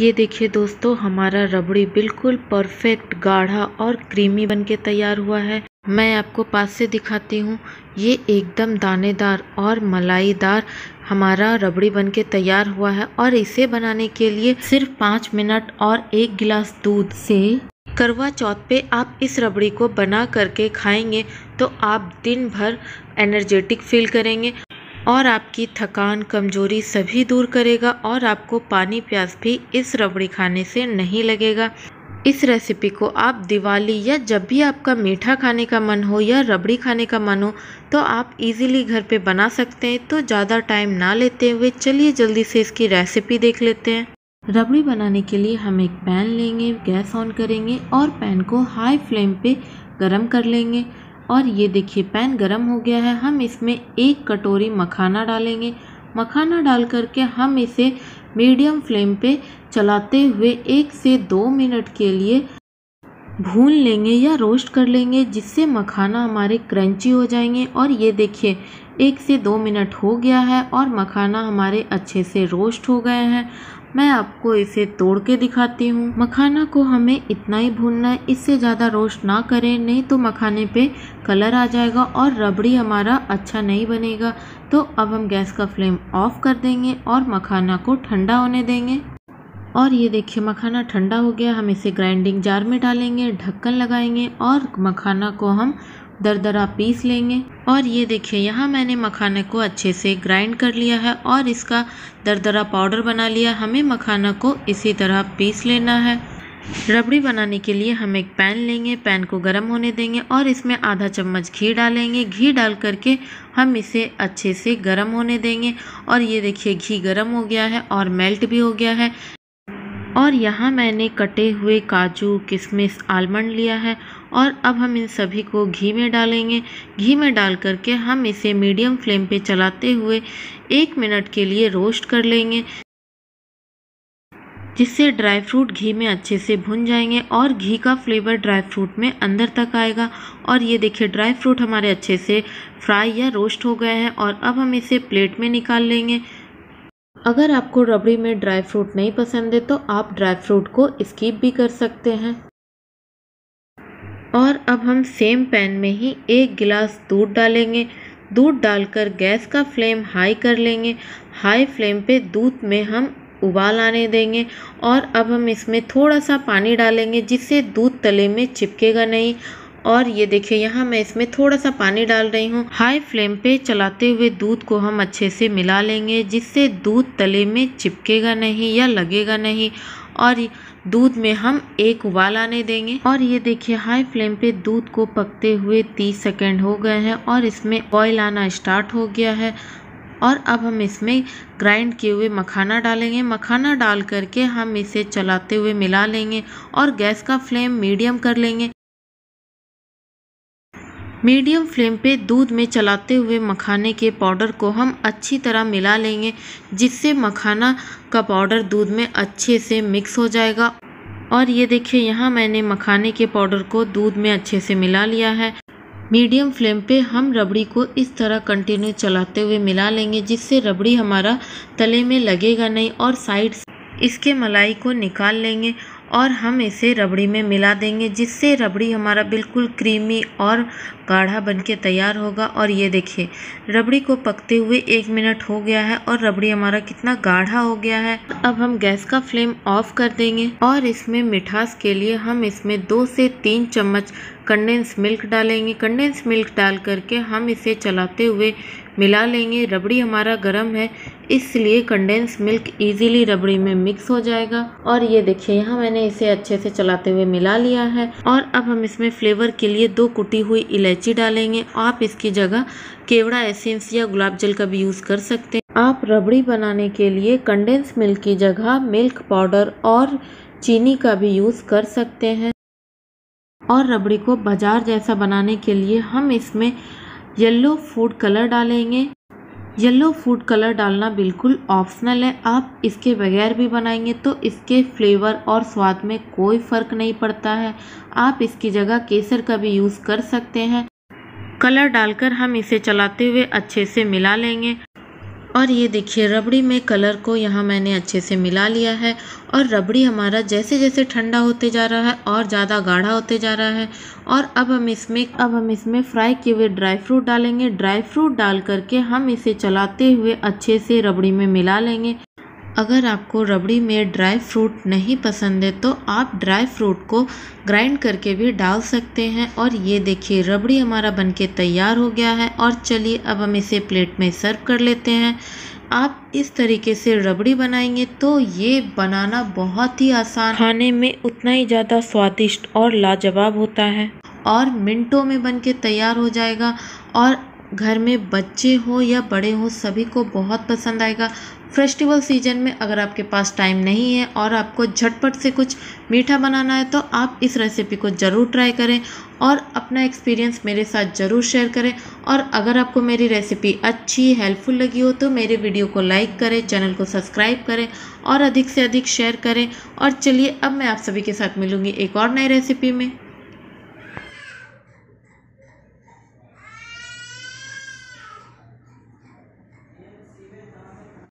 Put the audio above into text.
ये देखिए दोस्तों, हमारा रबड़ी बिल्कुल परफेक्ट गाढ़ा और क्रीमी बनके तैयार हुआ है। मैं आपको पास से दिखाती हूँ। ये एकदम दानेदार और मलाईदार हमारा रबड़ी बनके तैयार हुआ है और इसे बनाने के लिए सिर्फ 5 मिनट और 1 गिलास दूध से करवा चौथ पे आप इस रबड़ी को बना करके खाएंगे तो आप दिन भर एनर्जेटिक फील करेंगे और आपकी थकान कमजोरी सभी दूर करेगा और आपको पानी प्यास भी इस रबड़ी खाने से नहीं लगेगा। इस रेसिपी को आप दिवाली या जब भी आपका मीठा खाने का मन हो या रबड़ी खाने का मन हो तो आप इजीली घर पे बना सकते हैं। तो ज़्यादा टाइम ना लेते हुए चलिए जल्दी से इसकी रेसिपी देख लेते हैं। रबड़ी बनाने के लिए हम एक पैन लेंगे, गैस ऑन करेंगे और पैन को हाई फ्लेम पे गरम कर लेंगे। और ये देखिए पैन गरम हो गया है। हम इसमें 1 कटोरी मखाना डालेंगे। मखाना डाल करके हम इसे मीडियम फ्लेम पे चलाते हुए 1 से 2 मिनट के लिए भून लेंगे या रोस्ट कर लेंगे, जिससे मखाना हमारे क्रंची हो जाएंगे। और ये देखिए 1 से 2 मिनट हो गया है और मखाना हमारे अच्छे से रोस्ट हो गए हैं। मैं आपको इसे तोड़ के दिखाती हूँ। मखाना को हमें इतना ही भूनना है, इससे ज़्यादा रोस्ट ना करें, नहीं तो मखाने पे कलर आ जाएगा और रबड़ी हमारा अच्छा नहीं बनेगा। तो अब हम गैस का फ्लेम ऑफ कर देंगे और मखाना को ठंडा होने देंगे। और ये देखिए मखाना ठंडा हो गया। हम इसे ग्राइंडिंग जार में डालेंगे, ढक्कन लगाएंगे और मखाना को हम दरदरा पीस लेंगे। और ये देखिए यहाँ मैंने मखाने को अच्छे से ग्राइंड कर लिया है और इसका दरदरा पाउडर बना लिया। हमें मखाना को इसी तरह पीस लेना है। रबड़ी बनाने के लिए हम एक पैन लेंगे, पैन को गर्म होने देंगे और इसमें आधा चम्मच घी डालेंगे। घी डाल करके हम इसे अच्छे से गर्म होने देंगे। और ये देखिए घी गर्म हो गया है और मेल्ट भी हो गया है। और यहाँ मैंने कटे हुए काजू, किशमिश, आलमंड लिया है और अब हम इन सभी को घी में डालेंगे। घी में डाल करके हम इसे मीडियम फ्लेम पे चलाते हुए 1 मिनट के लिए रोस्ट कर लेंगे, जिससे ड्राई फ्रूट घी में अच्छे से भुन जाएंगे और घी का फ्लेवर ड्राई फ्रूट में अंदर तक आएगा। और ये देखिए ड्राई फ्रूट हमारे अच्छे से फ्राई या रोस्ट हो गए हैं और अब हम इसे प्लेट में निकाल लेंगे। अगर आपको रबड़ी में ड्राई फ्रूट नहीं पसंद है तो आप ड्राई फ्रूट को स्किप भी कर सकते हैं। और अब हम सेम पैन में ही 1 गिलास दूध डालेंगे। दूध डालकर गैस का फ्लेम हाई कर लेंगे। हाई फ्लेम पे दूध में हम उबाल आने देंगे और अब हम इसमें थोड़ा सा पानी डालेंगे, जिससे दूध तले में चिपकेगा नहीं। और ये देखिए यहाँ मैं इसमें थोड़ा सा पानी डाल रही हूँ। हाई फ्लेम पे चलाते हुए दूध को हम अच्छे से मिला लेंगे, जिससे दूध तले में चिपकेगा नहीं या लगेगा नहीं। और दूध में हम 1 उबाल आने देंगे। और ये देखिए हाई फ्लेम पे दूध को पकते हुए 30 सेकंड हो गए हैं और इसमें ऑयल आना स्टार्ट हो गया है। और अब हम इसमें ग्राइंड किए हुए मखाना डालेंगे। मखाना डाल करके हम इसे चलाते हुए मिला लेंगे और गैस का फ्लेम मीडियम कर लेंगे। मीडियम फ्लेम पे दूध में चलाते हुए मखाने के पाउडर को हम अच्छी तरह मिला लेंगे, जिससे मखाना का पाउडर दूध में अच्छे से मिक्स हो जाएगा। और ये देखिए यहाँ मैंने मखाने के पाउडर को दूध में अच्छे से मिला लिया है। मीडियम फ्लेम पे हम रबड़ी को इस तरह कंटिन्यू चलाते हुए मिला लेंगे, जिससे रबड़ी हमारा तले में लगेगा नहीं और साइड इसके मलाई को निकाल लेंगे और हम इसे रबड़ी में मिला देंगे, जिससे रबड़ी हमारा बिल्कुल क्रीमी और गाढ़ा बनके तैयार होगा। और ये देखिए रबड़ी को पकते हुए 1 मिनट हो गया है और रबड़ी हमारा कितना गाढ़ा हो गया है। अब हम गैस का फ्लेम ऑफ कर देंगे और इसमें मिठास के लिए हम इसमें 2 से 3 चम्मच कंडेंस मिल्क डालेंगे। कंडेंस मिल्क डाल करके हम इसे चलाते हुए मिला लेंगे। रबड़ी हमारा गर्म है, इसलिए कंडेंस मिल्क इजीली रबड़ी में मिक्स हो जाएगा। और ये देखिए यहाँ मैंने इसे अच्छे से चलाते हुए मिला लिया है। और अब हम इसमें फ्लेवर के लिए 2 कुटी हुई इलायची डालेंगे। आप इसकी जगह केवड़ा एसेंस या गुलाब जल का भी यूज़ कर सकते हैं। आप रबड़ी बनाने के लिए कंडेंस मिल्क की जगह मिल्क पाउडर और चीनी का भी यूज़ कर सकते हैं। और रबड़ी को बाजार जैसा बनाने के लिए हम इसमें येलो फूड कलर डालेंगे। येलो फूड कलर डालना बिल्कुल ऑप्शनल है, आप इसके बगैर भी बनाएंगे तो इसके फ्लेवर और स्वाद में कोई फ़र्क नहीं पड़ता है। आप इसकी जगह केसर का भी यूज़ कर सकते हैं। कलर डालकर हम इसे चलाते हुए अच्छे से मिला लेंगे। और ये देखिए रबड़ी में कलर को यहाँ मैंने अच्छे से मिला लिया है। और रबड़ी हमारा जैसे जैसे ठंडा होते जा रहा है और ज़्यादा गाढ़ा होते जा रहा है। और अब हम इसमें फ्राई किए हुए ड्राई फ्रूट डालेंगे। ड्राई फ्रूट डाल करके हम इसे चलाते हुए अच्छे से रबड़ी में मिला लेंगे। अगर आपको रबड़ी में ड्राई फ्रूट नहीं पसंद है तो आप ड्राई फ्रूट को ग्राइंड करके भी डाल सकते हैं। और ये देखिए रबड़ी हमारा बनके तैयार हो गया है। और चलिए अब हम इसे प्लेट में सर्व कर लेते हैं। आप इस तरीके से रबड़ी बनाएंगे तो ये बनाना बहुत ही आसान, खाने में उतना ही ज़्यादा स्वादिष्ट और लाजवाब होता है और मिनटों में बनके तैयार हो जाएगा। और घर में बच्चे हो या बड़े हो सभी को बहुत पसंद आएगा। फेस्टिवल सीजन में अगर आपके पास टाइम नहीं है और आपको झटपट से कुछ मीठा बनाना है तो आप इस रेसिपी को ज़रूर ट्राई करें और अपना एक्सपीरियंस मेरे साथ ज़रूर शेयर करें। और अगर आपको मेरी रेसिपी अच्छी हेल्पफुल लगी हो तो मेरे वीडियो को लाइक करें, चैनल को सब्सक्राइब करें और अधिक से अधिक शेयर करें। और चलिए अब मैं आप सभी के साथ मिलूँगी एक और नई रेसिपी में।